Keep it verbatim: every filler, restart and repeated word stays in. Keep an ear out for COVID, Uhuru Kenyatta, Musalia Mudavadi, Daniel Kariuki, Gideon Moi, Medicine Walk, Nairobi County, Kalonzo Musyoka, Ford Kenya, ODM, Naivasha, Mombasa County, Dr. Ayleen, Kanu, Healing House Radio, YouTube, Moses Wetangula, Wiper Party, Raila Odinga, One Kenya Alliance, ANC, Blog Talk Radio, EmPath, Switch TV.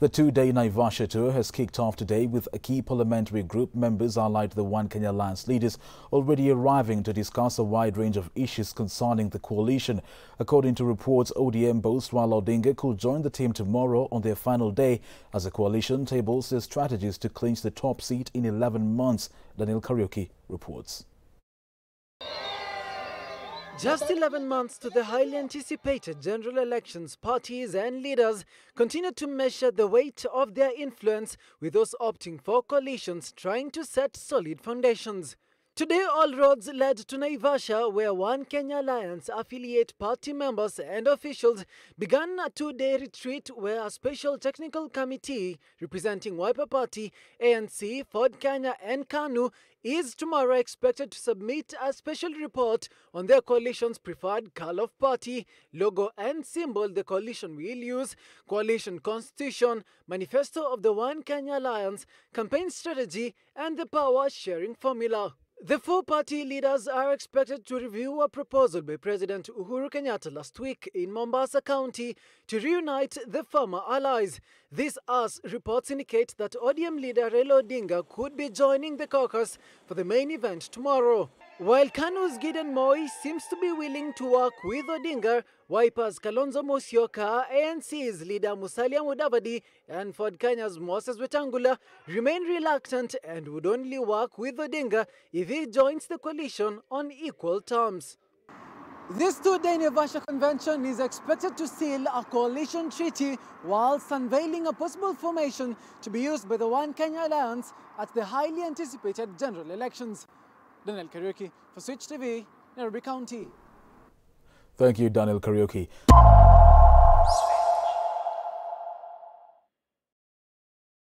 The two-day Naivasha tour has kicked off today with a key parliamentary group members allied to the One Kenya Alliance leaders already arriving to discuss a wide range of issues concerning the coalition. According to reports, O D M boss Raila Odinga could join the team tomorrow on their final day as the coalition tables their strategies to clinch the top seat in eleven months, Daniel Kariuki reports. Just eleven months to the highly anticipated general elections, parties and leaders continue to measure the weight of their influence, with those opting for coalitions trying to set solid foundations. Today, all roads led to Naivasha, where One Kenya Alliance affiliate party members and officials began a two-day retreat where a special technical committee representing Wiper Party, A N C, Ford Kenya and Kanu is tomorrow expected to submit a special report on their coalition's preferred colour of party, logo and symbol the coalition will use, coalition constitution, manifesto of the One Kenya Alliance, campaign strategy and the power-sharing formula. The four party leaders are expected to review a proposal by President Uhuru Kenyatta last week in Mombasa County to reunite the former allies. This as reports indicate that O D M leader Raila Odinga could be joining the caucus for the main event tomorrow. While Kanu's Gideon Moi seems to be willing to work with Odinga, Wiper's Kalonzo Musyoka, A N C's leader Musalia Mudavadi and Ford Kenya's Moses Wetangula remain reluctant and would only work with Odinga if he joins the coalition on equal terms. This two-day Naivasha convention is expected to seal a coalition treaty whilst unveiling a possible formation to be used by the One Kenya Alliance at the highly anticipated general elections. Daniel Kariuki for Switch T V, Nairobi County. Thank you, Daniel Kariuki.